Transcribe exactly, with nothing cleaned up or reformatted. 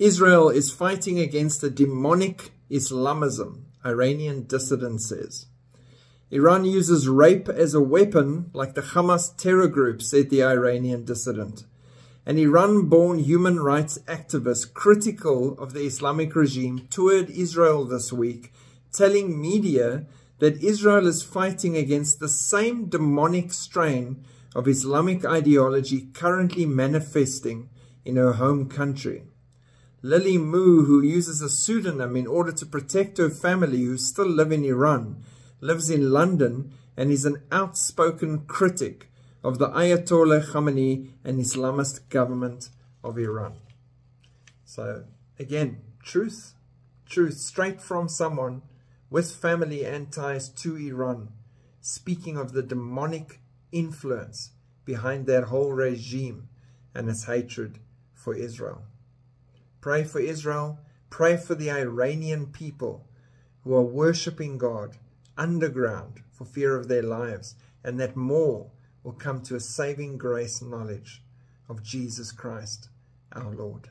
Israel is fighting against a demonic Islamism, Iranian dissident says. Iran uses rape as a weapon, like the Hamas terror group, said the Iranian dissident. An Iran-born human rights activist critical of the Islamic regime toured Israel this week, telling media that Israel is fighting against the same demonic strain of Islamic ideology currently manifesting in her home country. Lily Moo, who uses a pseudonym in order to protect her family who still live in Iran, lives in London and is an outspoken critic of the Ayatollah Khamenei and Islamist government of Iran. So again, truth, truth straight from someone with family and ties to Iran, speaking of the demonic influence behind that whole regime and its hatred for Israel. Pray for Israel, pray for the Iranian people who are worshipping God underground for fear of their lives, and that more will come to a saving grace knowledge of Jesus Christ, our Lord.